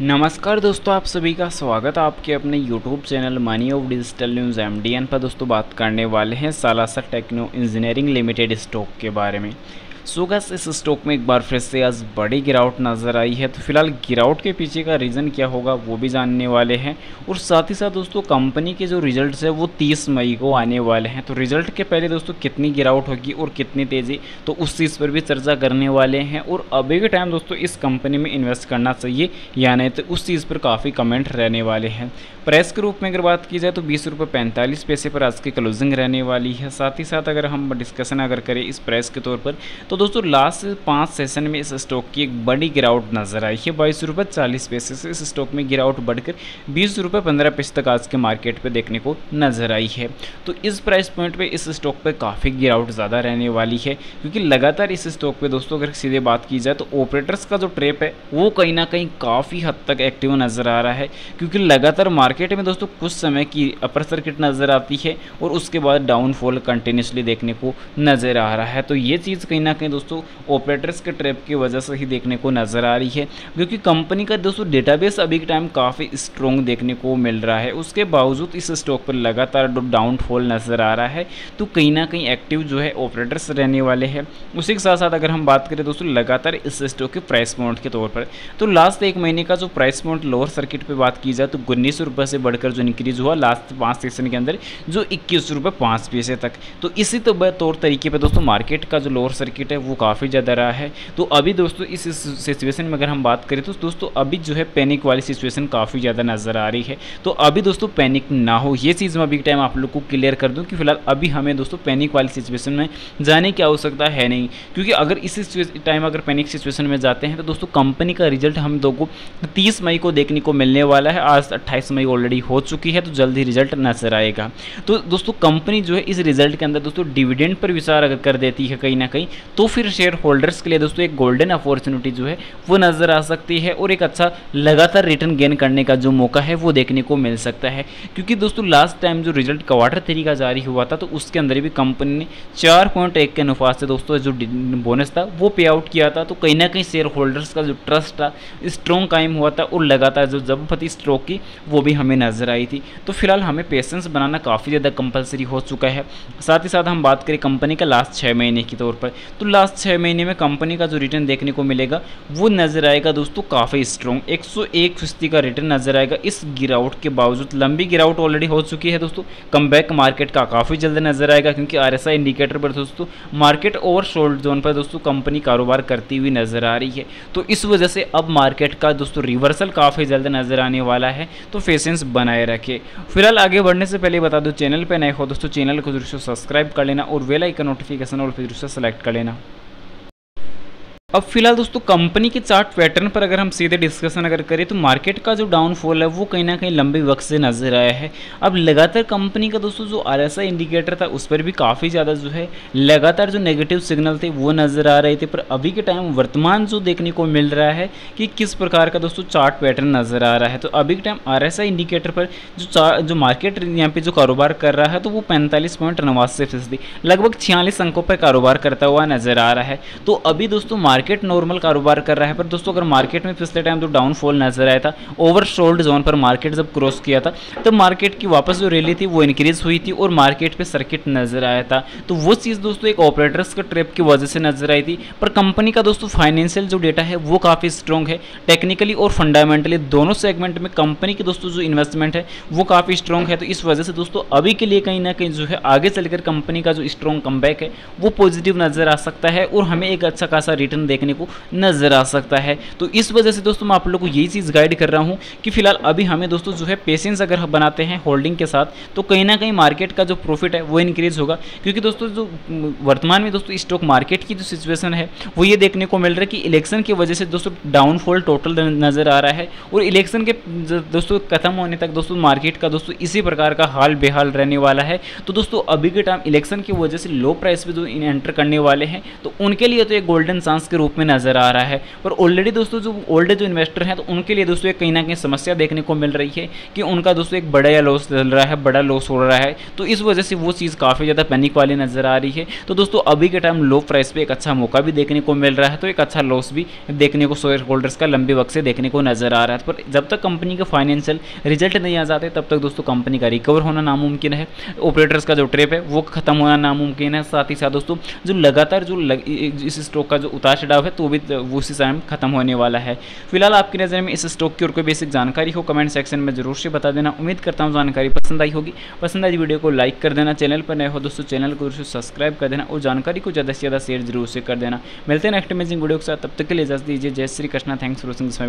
नमस्कार दोस्तों, आप सभी का स्वागत है आपके अपने YouTube channel money of digital news MDN पर। दोस्तों बात करने वाले हैं Salasar techno engineering limited stock के बारे में। सो गाइस, इस स्टॉक में एक बार फिर से आज बड़ी गिरावट नज़र आई है, तो फिलहाल गिरावट के पीछे का रीज़न क्या होगा वो भी जानने वाले हैं। और साथ ही साथ दोस्तों कंपनी के जो रिजल्ट्स है वो 30 मई को आने वाले हैं, तो रिजल्ट के पहले दोस्तों कितनी गिरावट होगी और कितनी तेज़ी, तो उस चीज़ पर भी चर्चा करने वाले हैं। और अभी के टाइम दोस्तों इस कंपनी में इन्वेस्ट करना चाहिए या नहीं, तो उस चीज़ पर काफ़ी कमेंट रहने वाले हैं। प्राइस के रूप में अगर बात की जाए तो ₹20.45 पर आज की क्लोजिंग रहने वाली है। साथ ही साथ अगर हम डिस्कशन अगर करें इस प्राइस के तौर पर, तो दोस्तों लास्ट 5 सेशन में इस स्टॉक की एक बड़ी गिरावट नजर आई है। ₹22.40 से इस स्टॉक में गिरावट बढ़कर ₹20.15 तक आज के मार्केट पे देखने को नजर आई है। तो इस प्राइस पॉइंट पे इस स्टॉक पे काफ़ी गिरावट ज़्यादा रहने वाली है, क्योंकि लगातार इस स्टॉक पे दोस्तों अगर सीधे बात की जाए तो ऑपरेटर्स का जो ट्रैप है वो कहीं ना कहीं काफ़ी हद तक एक्टिव नज़र आ रहा है, क्योंकि लगातार मार्केट में दोस्तों कुछ समय की अपर सर्किट नज़र आती है और उसके बाद डाउनफॉल कंटिन्यूसली देखने को नज़र आ रहा है। तो ये चीज़ कहीं ना कहीं दोस्तों ऑपरेटर्स के ट्रैप की वजह से ही देखने को नज़र आ रही है, क्योंकि कंपनी का दोस्तों डेटाबेस अभी के टाइम काफ़ी स्ट्रॉन्ग देखने को मिल रहा है, उसके बावजूद इस स्टॉक पर लगातार डाउनफॉल नज़र आ रहा है। तो कहीं ना कहीं एक्टिव जो है ऑपरेटर्स रहने वाले हैं। उसी के साथ साथ अगर हम बात करें दोस्तों लगातार इस स्टॉक के प्राइस पॉइंट के तौर पर, तो लास्ट एक महीने का जो प्राइस पॉइंट लोअर सर्किट पर बात की जाए तो ₹19 से बढ़कर जो इंक्रीज हुआ लास्ट 5 सेशन के अंदर जो ₹21.05 तक, तो इसी तौर तरीके पर दोस्तों मार्केट का जो लोअर सर्किट है वो काफ़ी ज़्यादा रहा है। तो अभी दोस्तों इस सिचुएशन में अगर हम बात करें तो दोस्तों अभी जो है पैनिक वाली सिचुएशन काफ़ी ज़्यादा नज़र आ रही है। तो अभी दोस्तों पैनिक ना हो, ये चीज़ मैं अभी टाइम आप लोग को क्लियर कर दूं कि फिलहाल अभी हमें दोस्तों पैनिक वाली सिचुएशन में जाने की आवश्यकता है नहीं, क्योंकि अगर इस टाइम अगर पैनिक सिचुएशन में जाते हैं तो दोस्तों कंपनी का रिजल्ट हम लोगों को 30 मई को देखने को मिलने वाला है। आज 28 मई ऑलरेडी हो चुकी है, तो जल्द ही रिजल्ट नजर आएगा। तो दोस्तों कंपनी जो है इस रिजल्ट के अंदर दोस्तों डिविडेंड पर विचार अगर कर देती है कहीं ना कहीं, तो फिर शेयर होल्डर्स के लिए दोस्तों एक गोल्डन अपॉर्चुनिटी जो है वो नज़र आ सकती है और एक अच्छा लगातार रिटर्न गेन करने का जो मौका है वो देखने को मिल सकता है। क्योंकि दोस्तों लास्ट टाइम जो रिजल्ट क्वार्टर 3 का जारी हुआ था, तो उसके अंदर भी कंपनी ने 4.1 के अनुपात से दोस्तों जो बोनस था वो पे आउट किया था। तो कहीं ना कहीं शेयर होल्डर्स का जो ट्रस्ट था स्ट्रॉन्ग कायम हुआ था और लगातार जो जबरदस्ती स्ट्रोक की वो भी हमें नजर आई थी। तो फिलहाल हमें पेशेंस बनाना काफ़ी ज़्यादा कंपलसरी हो चुका है। साथ ही साथ हम बात करें कंपनी का लास्ट 6 महीने के तौर पर, तो लास्ट 6 महीने में कंपनी का जो रिटर्न देखने को मिलेगा वो नज़र आएगा दोस्तों काफ़ी स्ट्रॉन्ग 101% का रिटर्न नज़र आएगा। इस गिरावट के बावजूद लंबी गिरावट ऑलरेडी हो चुकी है दोस्तों, कमबैक मार्केट का काफ़ी जल्द नज़र आएगा, क्योंकि RSI इंडिकेटर पर दोस्तों मार्केट ओवरसोल्ड जोन पर दोस्तों कंपनी कारोबार करती हुई नज़र आ रही है। तो इस वजह से अब मार्केट का दोस्तों रिवर्सल काफ़ी जल्द नज़र आने वाला है, तो पेशेंस बनाए रखें। फिलहाल आगे बढ़ने से पहले बता दो, चैनल पर नए हो दोस्तों चैनल को जरूर से सब्सक्राइब कर लेना और बेल आइकन नोटिफिकेशन और फिर से सेलेक्ट कर लेना। अब फिलहाल दोस्तों कंपनी के चार्ट पैटर्न पर अगर हम सीधे डिस्कशन अगर करें तो मार्केट का जो डाउनफॉल है वो कहीं ना कहीं लंबे वक्त से नज़र आया है। अब लगातार कंपनी का दोस्तों जो RSI इंडिकेटर था उस पर भी काफ़ी ज़्यादा जो है लगातार जो नेगेटिव सिग्नल थे वो नज़र आ रहे थे, पर अभी के टाइम वर्तमान जो देखने को मिल रहा है कि किस प्रकार का दोस्तों चार्ट पैटर्न नज़र आ रहा है। तो अभी के टाइम RSI इंडिकेटर पर जो मार्केट यहाँ पर जो कारोबार कर रहा है तो वो 45.89% लगभग 46 अंकों पर कारोबार करता हुआ नज़र आ रहा है। तो अभी दोस्तों मार्केट नॉर्मल कारोबार कर रहा है, पर दोस्तों अगर मार्केट में पिछले टाइम जो डाउनफॉल नजर आया था ओवरसोल्ड जोन पर मार्केट जब क्रॉस किया था तब तो मार्केट की वापस जो रैली थी वो इंक्रीज हुई थी और मार्केट पे सर्किट नजर आया था। तो वो चीज़ दोस्तों एक ऑपरेटर्स के ट्रैप की वजह से नजर आई थी, पर कंपनी का दोस्तों फाइनेंशियल जो डेटा है वो काफ़ी स्ट्रॉन्ग है। टेक्निकली और फंडामेंटली दोनों सेगमेंट में कंपनी की दोस्तों जो इन्वेस्टमेंट है वो काफ़ी स्ट्रॉन्ग है। तो इस वजह से दोस्तों अभी के लिए कहीं ना कहीं जो है आगे चलकर कंपनी का जो स्ट्रॉन्ग कमबैक है वो पॉजिटिव नजर आ सकता है और हमें एक अच्छा खासा रिटर्न देखने को नजर आ सकता है। तो इस वजह से दोस्तों मैं आप लोगों को यही चीज गाइड कर रहा हूं कि फिलहाल अभी हमें दोस्तों जो है पेशेंस अगर बनाते हैं होल्डिंग के साथ, तो कहीं ना कहीं मार्केट का जो प्रॉफिट है वो इंक्रीज होगा। क्योंकि दोस्तों जो वर्तमान में दोस्तों स्टॉक मार्केट की जो सिचुएशन है वो ये देखने को मिल रहा है कि इलेक्शन की वजह से दोस्तों डाउनफॉल टोटल नजर आ रहा है और इलेक्शन के दोस्तों खत्म होने तक दोस्तों मार्केट का दोस्तों इसी प्रकार का हाल बेहाल रहने वाला है। तो दोस्तों अभी के टाइम इलेक्शन की वजह से लो प्राइस पे जो एंटर करने वाले हैं तो उनके लिए तो एक गोल्डन चांस के रूप में नजर आ रहा है। और ऑलरेडी दोस्तों जो ओल्ड जो इन्वेस्टर हैं तो उनके लिए दोस्तों एक कहीं ना कहीं समस्या देखने को मिल रही है कि उनका दोस्तों एक बड़ा लॉस चल रहा है, बड़ा लॉस हो रहा है, तो इस वजह से वो चीज़ काफ़ी ज़्यादा पैनिक वाली नजर आ रही है। तो दोस्तों अभी के टाइम लो प्राइस पर एक अच्छा मौका भी देखने को मिल रहा है, तो एक अच्छा लॉस भी देखने को शेयर होल्डर्स का लंबे वक्त से देखने को नजर आ रहा है। पर जब तक कंपनी का फाइनेंशियल रिजल्ट नहीं आ जाते तब तक दोस्तों कंपनी का रिकवर होना नामुमकिन है, ऑपरेटर्स का जो ट्रेप है वो खत्म होना नामुमकिन है, साथ ही साथ दोस्तों जो लगातार जो इस स्टॉक का जो उतार चढ़ाव है तो भी उसी समय खत्म होने वाला है। फिलहाल आपकी नज़र में इस स्टॉक की और कोई बेसिक जानकारी हो कमेंट सेक्शन में जरूर से बता देना। उम्मीद करता हूँ जानकारी पसंद आई होगी, पसंद आई वीडियो को लाइक कर देना, चैनल पर नए हो दोस्तों चैनल को जरूर सब्सक्राइब कर देना और जानकारी को ज़्यादा से ज़्यादा शेयर जरूर से कर देना। मिलते हैं नेक्स्ट अमेजिंग वीडियो के साथ, तब तक के लिए इजाजत दीजिए। जय Shri Krishna. Thanks for watching.